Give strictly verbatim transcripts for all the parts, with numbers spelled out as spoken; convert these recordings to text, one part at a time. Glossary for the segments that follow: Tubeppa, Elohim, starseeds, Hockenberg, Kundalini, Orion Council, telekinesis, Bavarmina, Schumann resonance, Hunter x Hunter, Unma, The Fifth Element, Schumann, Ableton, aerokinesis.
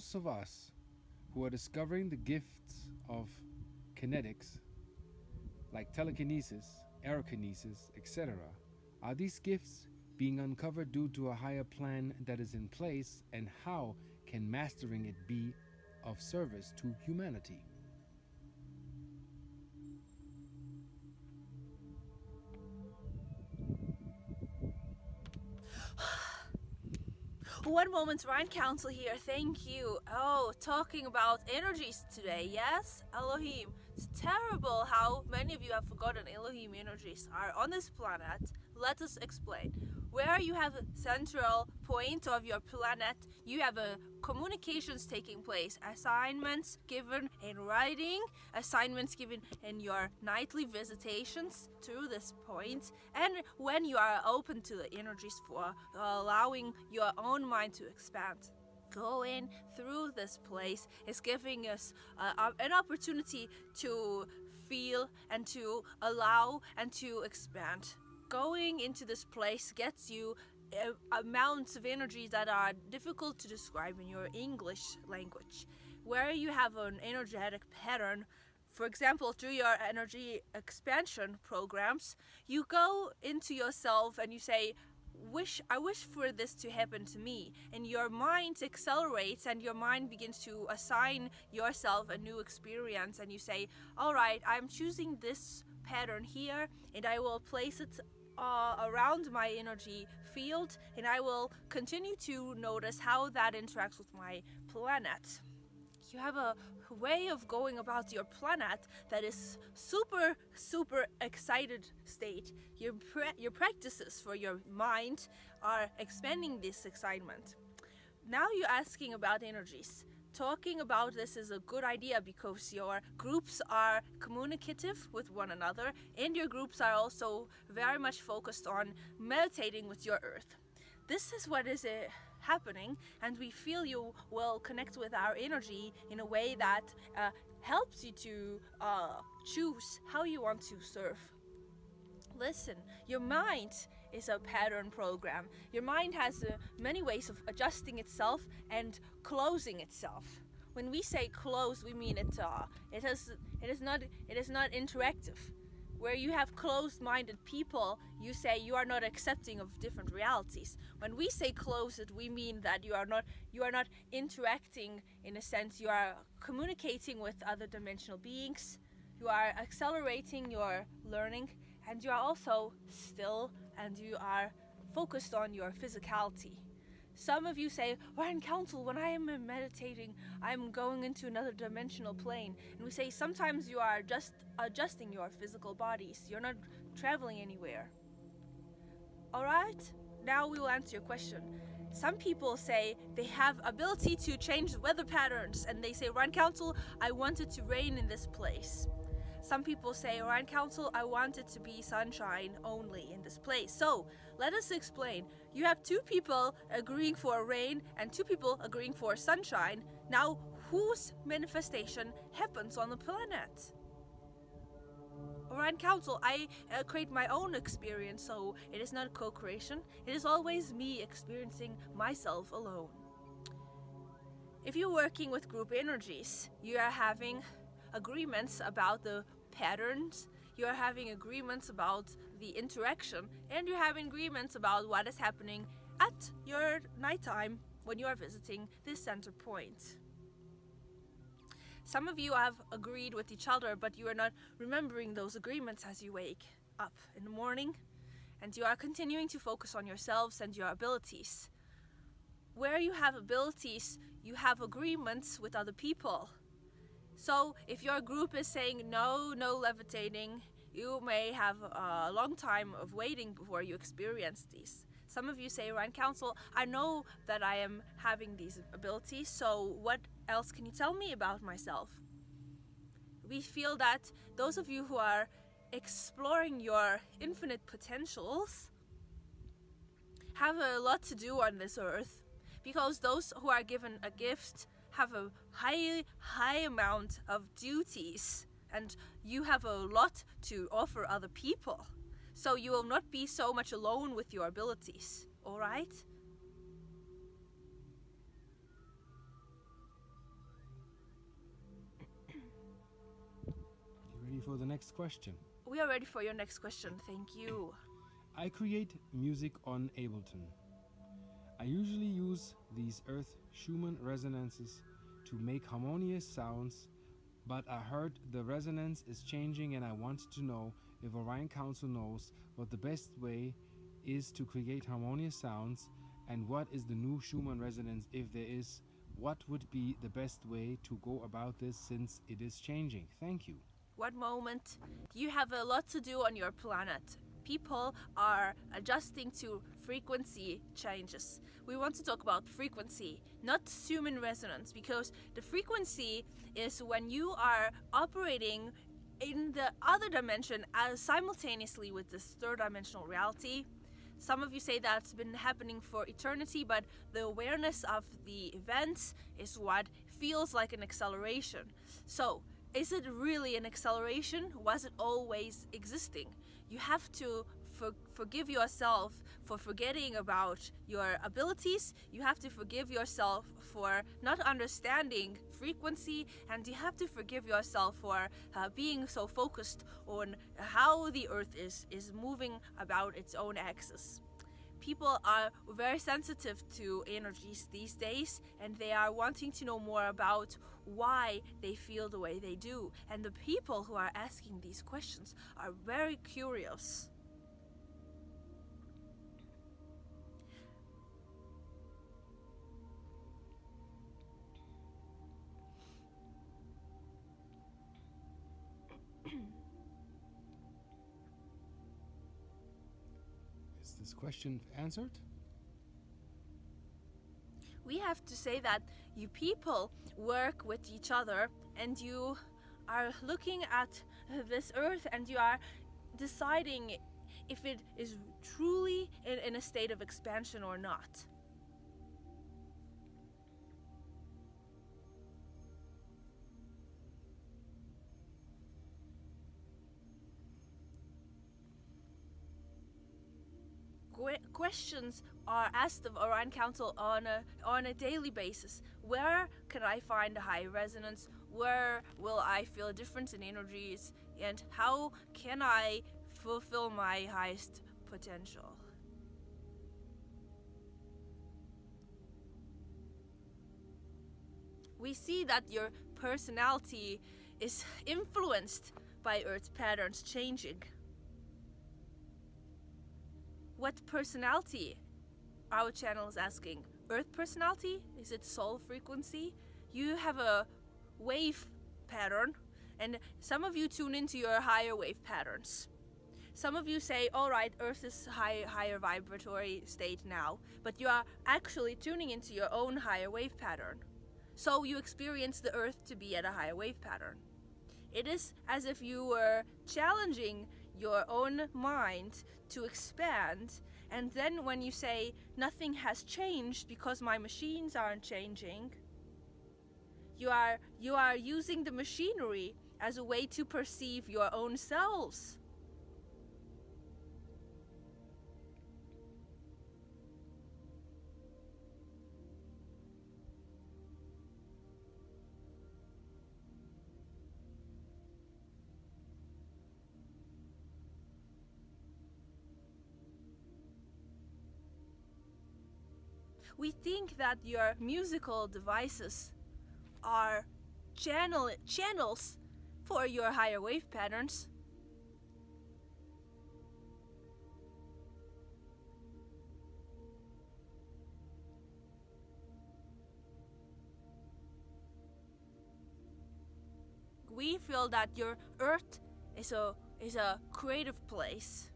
those of us who are discovering the gifts of kinetics, like telekinesis, aerokinesis, et cetera, are these gifts being uncovered due to a higher plan that is in place, and how can mastering it be of service to humanity? One moment, Orion Council here, thank you. Oh, talking about energies today, yes? Elohim. It's terrible how many of you have forgotten Elohim energies are on this planet. Let us explain. Where you have a central point of your planet, you have a communications taking place, assignments given in writing, assignments given in your nightly visitations to this point, and when you are open to the energies for allowing your own mind to expand. Going through this place is giving us uh, an opportunity to feel and to allow and to expand. Going into this place gets you uh, amounts of energy that are difficult to describe in your English language. Where you have an energetic pattern, for example, through your energy expansion programs, you go into yourself and you say, wish I wish for this to happen to me, and your mind accelerates and your mind begins to assign yourself a new experience, and you say, all right, I'm choosing this pattern here, and I will place it uh, around my energy field, and I will continue to notice how that interacts with my planet. You have a way of going about your planet that is super, super excited state. Your, pra your practices for your mind are expanding this excitement. Now you're asking about energies. Talking about this is a good idea because your groups are communicative with one another, and your groups are also very much focused on meditating with your earth. This is what is uh, happening, and we feel you will connect with our energy in a way that uh, helps you to uh, choose how you want to serve. Listen, your mind is a pattern program. Your mind has uh, many ways of adjusting itself and closing itself. When we say close, we mean it, uh, it, has, it, is not, it is not interactive. Where you have closed-minded people, you say you are not accepting of different realities. When we say closed, we mean that you are not you are not interacting in a sense. You are communicating with other dimensional beings. You are accelerating your learning, and you are also still, and you are focused on your physicality. Some of you say, Orion Council, when I am meditating, I'm going into another dimensional plane. And we say, sometimes you are just adjusting your physical bodies. You're not traveling anywhere. All right, now we will answer your question. Some people say they have ability to change weather patterns, and they say, Orion Council, I want it to rain in this place. Some people say, Orion Council, I want it to be sunshine only in this place. So, let us explain. You have two people agreeing for rain and two people agreeing for sunshine. Now, whose manifestation happens on the planet? Orion Council, I uh, create my own experience, so it is not co-creation. It is always me experiencing myself alone. If you're working with group energies, you are having agreements about the patterns, you're having agreements about the interaction, and you're having agreements about what is happening at your nighttime when you are visiting this center point. Some of you have agreed with each other, but you are not remembering those agreements as you wake up in the morning, and you are continuing to focus on yourselves and your abilities. Where you have abilities, you have agreements with other people. So if your group is saying no, no levitating, you may have a long time of waiting before you experience these. Some of you say, Orion Council, I know that I am having these abilities, so what else can you tell me about myself? We feel that those of you who are exploring your infinite potentials have a lot to do on this earth, because those who are given a gift have a high, high amount of duties, and you have a lot to offer other people. So you will not be so much alone with your abilities, all right? for the next question. We are ready for your next question, thank you. I create music on Ableton. I usually use these Earth Schumann resonances to make harmonious sounds, but I heard the resonance is changing and I want to know if Orion Council knows what the best way is to create harmonious sounds, and what is the new Schumann resonance if there is, what would be the best way to go about this since it is changing? Thank you. One moment, you have a lot to do on your planet. People are adjusting to frequency changes. We want to talk about frequency, not Schumann resonance, because the frequency is when you are operating in the other dimension as simultaneously with this third dimensional reality. Some of you say that's been happening for eternity, but the awareness of the events is what feels like an acceleration. So is it really an acceleration? Was it always existing? You have to for forgive yourself for forgetting about your abilities. You have to forgive yourself for not understanding frequency, and you have to forgive yourself for uh, being so focused on how the earth is is moving about its own axis. People are very sensitive to energies these days, and they are wanting to know more about why they feel the way they do. And the people who are asking these questions are very curious. This question answered? We have to say that you people work with each other, and you are looking at this earth and you are deciding if it is truly in, in a state of expansion or not. Questions are asked of Orion Council on a, on a daily basis. Where can I find a high resonance? Where will I feel a difference in energies? And how can I fulfill my highest potential? We see that your personality is influenced by Earth's patterns changing. What personality? Our channel is asking. Earth personality? Is it soul frequency? You have a wave pattern, and some of you tune into your higher wave patterns. Some of you say, all right, Earth is high, higher vibratory state now, but you are actually tuning into your own higher wave pattern. So you experience the Earth to be at a higher wave pattern. It is as if you were challenging your own mind to expand, and then when you say nothing has changed because my machines aren't changing, you are you are using the machinery as a way to perceive your own selves. We think that your musical devices are channel channels for your higher wave patterns. We feel that your earth is a is a creative place.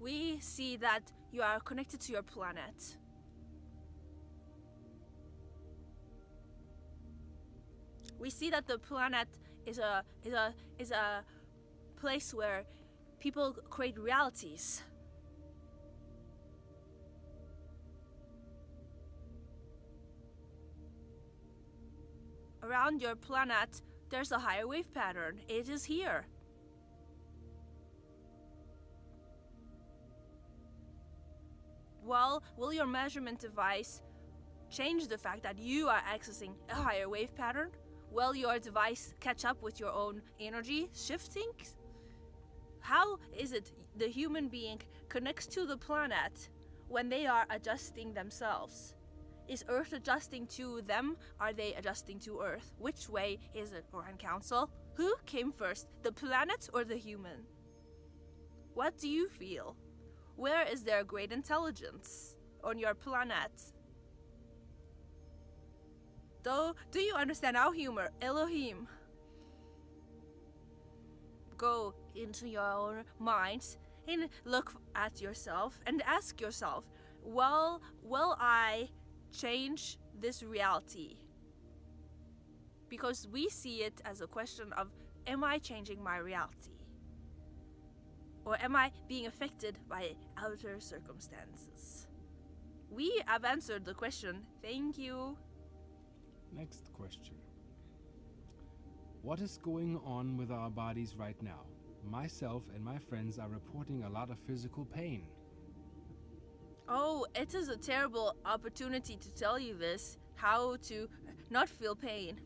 We see that you are connected to your planet. We see that the planet is a is a is a place where people create realities. Around your planet, there's a higher wave pattern. It is here. Well, will your measurement device change the fact that you are accessing a higher wave pattern? will your device catch up with your own energy shifting? How is it the human being connects to the planet when they are adjusting themselves? Is Earth adjusting to them? Are they adjusting to Earth? Which way is it, Orion Council? Who came first, the planet or the human? What do you feel? Where is there great intelligence on your planet? Though, do you understand our humor, Elohim? Go into your own minds and look at yourself and ask yourself, well, will I change this reality? Because we see it as a question of, am I changing my reality? Or am I being affected by outer circumstances? We have answered the question. Thank you. Next question. What is going on with our bodies right now? Myself and my friends are reporting a lot of physical pain. Oh, it is a terrible opportunity to tell you this, how to not feel pain.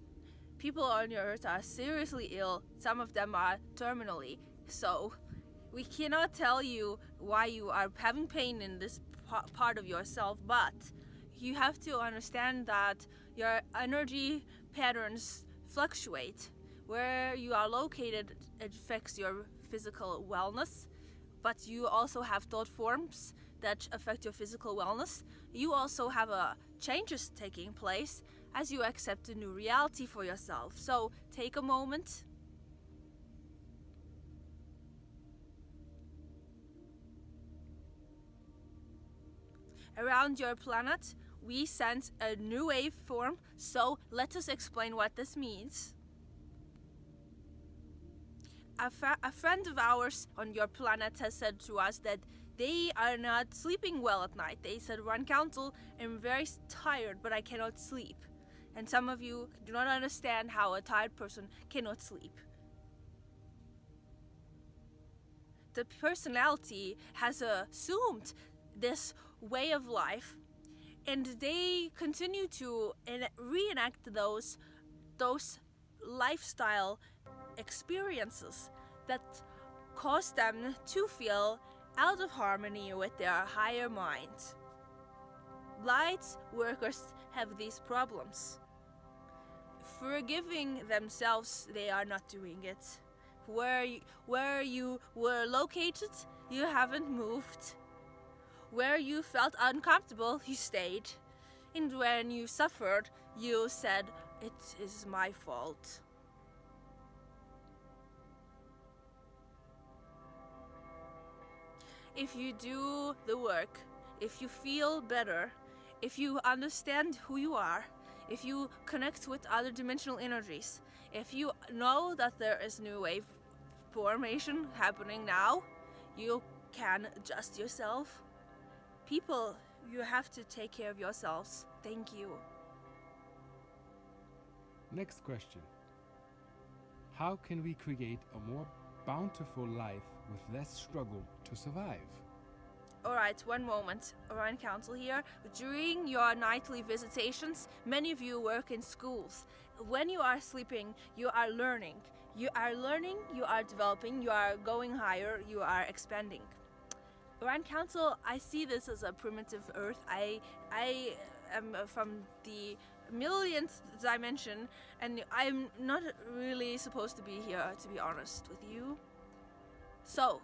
People on your earth are seriously ill. Some of them are terminally. So we cannot tell you why you are having pain in this part of yourself, but you have to understand that your energy patterns fluctuate. Where you are located, it affects your physical wellness, but you also have thought forms that affect your physical wellness. You also have a changes taking place as you accept a new reality for yourself. So take a moment. Around your planet, we sense a new wave form, so let us explain what this means. A, a friend of ours on your planet has said to us that they are not sleeping well at night. They said, Orion Council, I'm very tired, but I cannot sleep. And some of you do not understand how a tired person cannot sleep. The personality has assumed this way of life, and they continue to reenact those those lifestyle experiences that cause them to feel out of harmony with their higher mind. Light workers have these problems. Forgiving themselves, they are not doing it. Where you, where you were located, you haven't moved. Where you felt uncomfortable, you stayed. And when you suffered, you said, it is my fault. If you do the work, if you feel better, if you understand who you are, if you connect with other dimensional energies, if you know that there is new wave formation happening now, you can adjust yourself. People, you have to take care of yourselves. Thank you. Next question. How can we create a more bountiful life with less struggle to survive? Alright, one moment. Orion Council here. During your nightly visitations, many of you work in schools. When you are sleeping, you are learning. You are learning, you are developing, you are going higher, you are expanding. Orion Council, I see this as a primitive Earth. I, I am from the millionth dimension, and I'm not really supposed to be here, to be honest with you. So,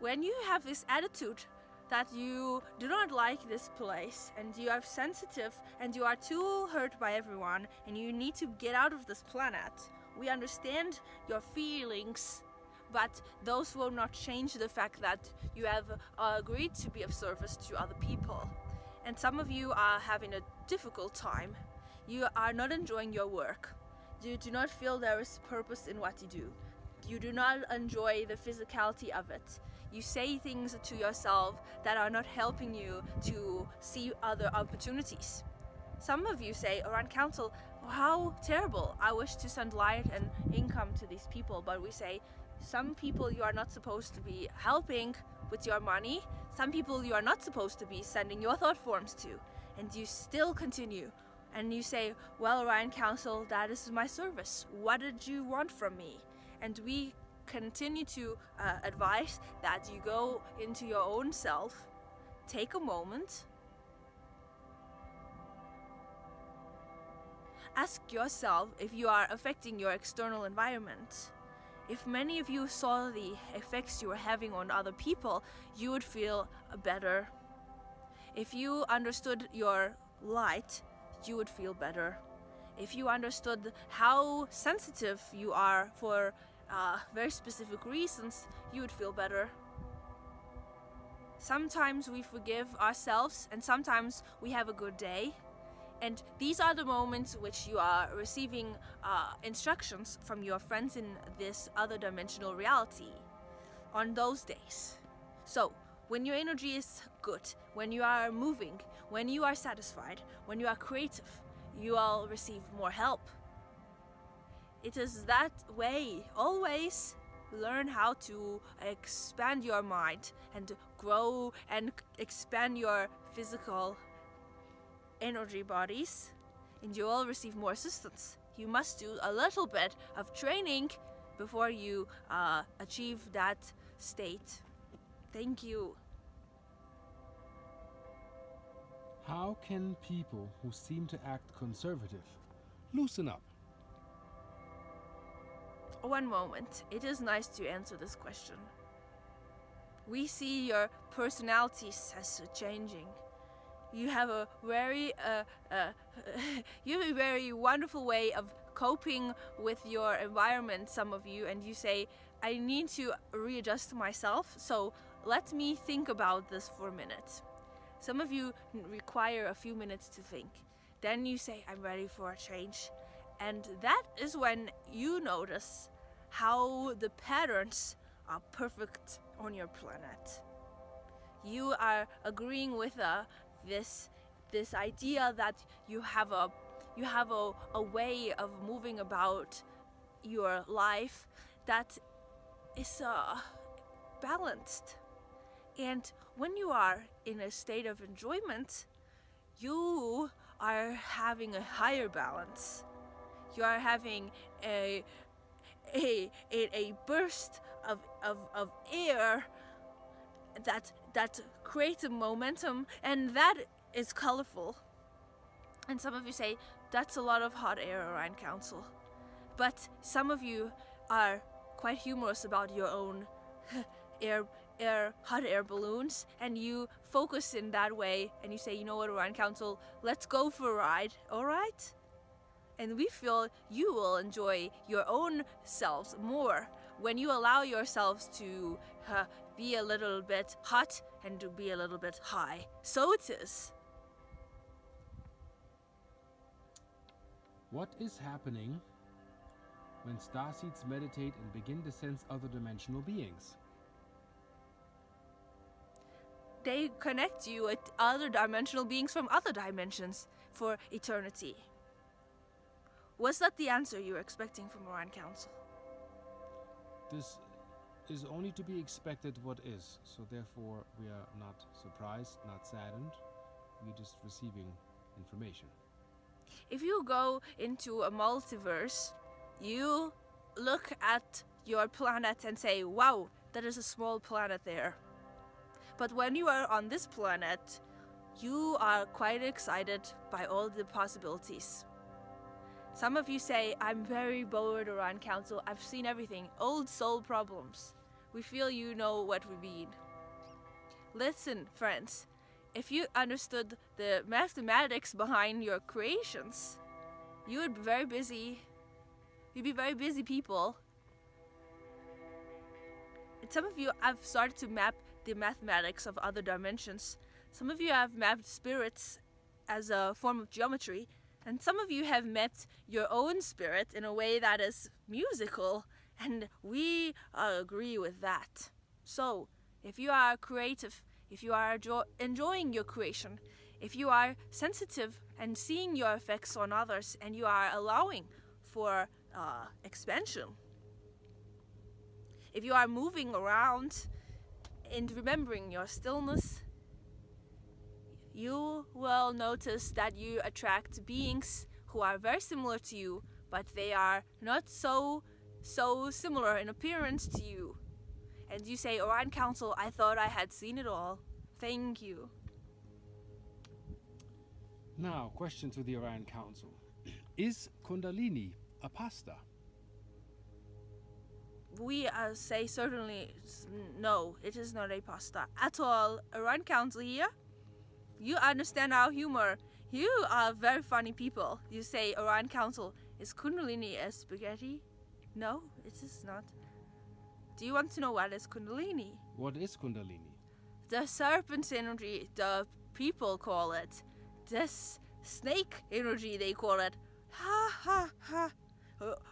when you have this attitude that you do not like this place, and you are sensitive, and you are too hurt by everyone, and you need to get out of this planet, we understand your feelings. But those will not change the fact that you have uh, agreed to be of service to other people. And some of you are having a difficult time. You are not enjoying your work. You do not feel there is purpose in what you do. You do not enjoy the physicality of it. You say things to yourself that are not helping you to see other opportunities. Some of you say, Orion Council, how terrible. I wish to send light and income to these people, but we say, some people you are not supposed to be helping with your money. Some people you are not supposed to be sending your thought forms to. And you still continue. and you say, well, Orion Council, that is my service. What did you want from me? And we continue to uh, advise that you go into your own self, take a moment, ask yourself if you are affecting your external environment. If many of you saw the effects you were having on other people, you would feel better. If you understood your light, you would feel better. If you understood how sensitive you are for uh, very specific reasons, you would feel better. Sometimes we forgive ourselves, and sometimes we have a good day. And these are the moments which you are receiving uh, instructions from your friends in this other dimensional reality on those days. So when your energy is good, when you are moving, when you are satisfied, when you are creative, you will receive more help. It is that way. Always learn how to expand your mind and grow and expand your physical energy bodies, and you will receive more assistance. You must do a little bit of training before you uh, achieve that state. Thank you. How can people who seem to act conservative loosen up? One moment. It is nice to answer this question. We see your personalities as changing. You have a very, uh, uh, you have a very wonderful way of coping with your environment, some of you, and you say, I need to readjust myself, so let me think about this for a minute. Some of you require a few minutes to think. Then you say, I'm ready for a change. And that is when you notice how the patterns are perfect on your planet. You are agreeing with a This, this idea that you have a, you have a, a way of moving about your life that is uh, balanced. And when you are in a state of enjoyment, you are having a higher balance. You are having a, a, a, a burst of, of, of air that that creates a momentum, and that is colorful. And some of you say, that's a lot of hot air, Orion Council. But some of you are quite humorous about your own air, air, hot air balloons, and you focus in that way, and you say, you know what, Orion Council, let's go for a ride, all right? And we feel you will enjoy your own selves more when you allow yourselves to uh, be a little bit hot and to be a little bit high. So it is. What is happening when starseeds meditate and begin to sense other dimensional beings? They connect you with other dimensional beings from other dimensions for eternity. Was that the answer you were expecting from Orion Council? This is only to be expected what is, so therefore we are not surprised, not saddened, we're just receiving information. If you go into a multiverse, you look at your planet and say, wow, that is a small planet there. But when you are on this planet, you are quite excited by all the possibilities. Some of you say, I'm very bored, Orion Council. I've seen everything. Old soul problems. We feel you know what we mean. Listen, friends. If you understood the mathematics behind your creations, you would be very busy. You'd be very busy people. And some of you have started to map the mathematics of other dimensions. Some of you have mapped spirits as a form of geometry. And some of you have met your own spirit in a way that is musical, and we uh, agree with that. So, if you are creative, if you are enjoying your creation, if you are sensitive and seeing your effects on others, and you are allowing for uh, expansion, if you are moving around and remembering your stillness, you will notice that you attract beings who are very similar to you, but they are not so so similar in appearance to you. And you say, Orion Council, I thought I had seen it all. Thank you. Now, question to the Orion Council. Is Kundalini a pasta? We uh, say certainly no, it is not a pasta at all. Orion Council here, you understand our humor. You are very funny people. You say, Orion Council, is Kundalini a spaghetti? No, it is not. Do you want to know what is Kundalini? What is Kundalini? The serpent energy, the people call it. This snake energy, they call it. Ha ha ha.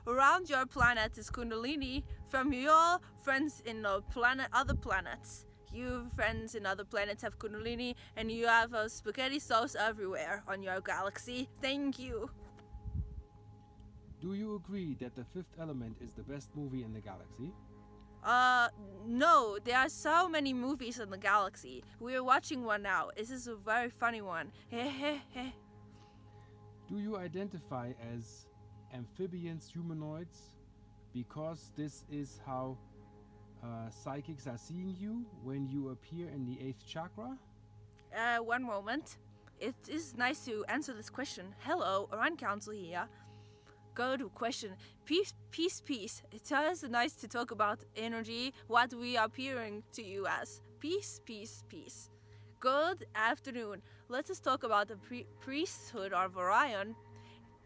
Around your planet is Kundalini from your friends in the planet, other planets. You friends in other planets have Kundalini, and you have a spaghetti sauce everywhere on your galaxy. Thank you. Do you agree that The Fifth Element is the best movie in the galaxy? Uh, no, there are so many movies in the galaxy. We are watching one now. This is a very funny one. Do you identify as amphibians, humanoids, because this is how uh, psychics are seeing you when you appear in the eighth chakra? Uh, one moment. It is nice to answer this question. Hello, Orion Council here. Go to question. Peace, peace, peace. It is nice to talk about energy, what we are appearing to you as. Peace, peace, peace. Good afternoon. Let us talk about the pre priesthood of Orion.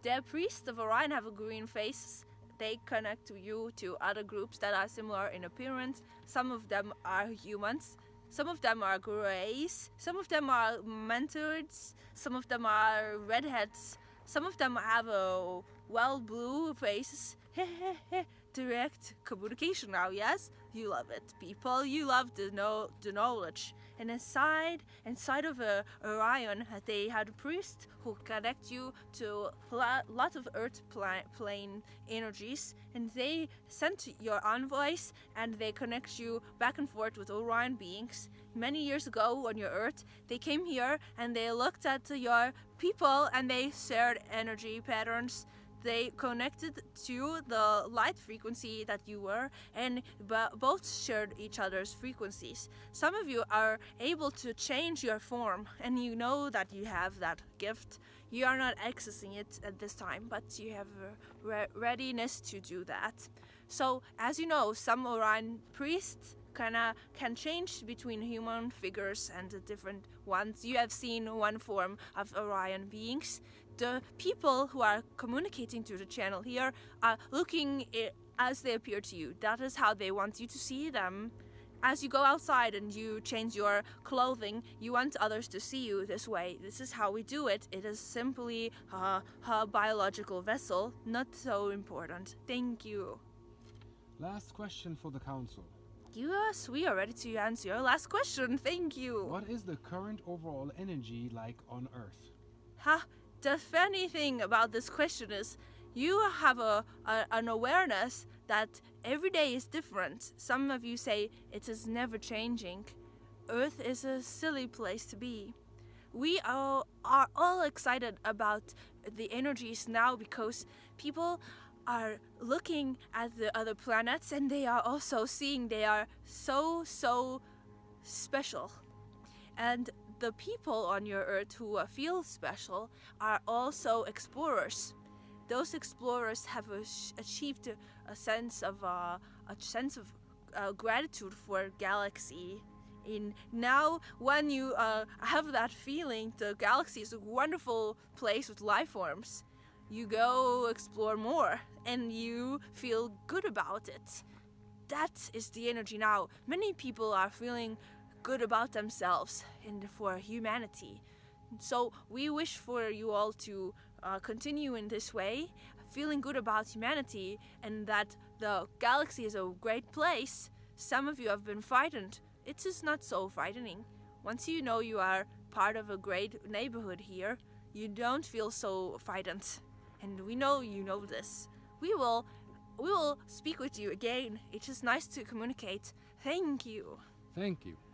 The priests of Orion have a green face. They connect you to other groups that are similar in appearance. Some of them are humans. Some of them are greys. Some of them are mentors. Some of them are redheads. Some of them have a well blue faces. Direct communication now, yes? You love it, people. You love the, know the knowledge. And inside, inside of uh, Orion, they had priests who connect you to a lot of earth pla plane energies. And they sent your envoys and they connect you back and forth with Orion beings. Many years ago on your earth, they came here and they looked at your people and they shared energy patterns. They connected to the light frequency that you were, and both shared each other's frequencies. Some of you are able to change your form, and you know that you have that gift. You are not accessing it at this time, but you have a re readiness to do that. So, as you know, some Orion priests kinda can change between human figures and the different ones. You have seen one form of Orion beings. The people who are communicating through the channel here are looking as they appear to you. That is how they want you to see them. As you go outside and you change your clothing, you want others to see you this way. This is how we do it. It is simply a, a biological vessel. Not so important. Thank you. Last question for the council. Yes, we are ready to answer your last question. Thank you. What is the current overall energy like on Earth? Ha! The funny thing about this question is you have a, a an awareness that every day is different. Some of you say it is never changing. Earth is a silly place to be. We are, are all excited about the energies now because people are looking at the other planets and they are also seeing they are so, so special. And the people on your earth who feel special are also explorers. Those explorers have achieved a sense of uh, a sense of uh, gratitude for galaxy. In now, when you uh, have that feeling, the galaxy is a wonderful place with life forms. You go explore more, and you feel good about it. That is the energy now. Many people are feeling good about themselves and for humanity. So we wish for you all to uh, continue in this way, feeling good about humanity and that the galaxy is a great place. Some of you have been frightened. It is not so frightening. Once you know you are part of a great neighborhood here, you don't feel so frightened. And we know you know this. We will, we will speak with you again. It is nice to communicate. Thank you. Thank you.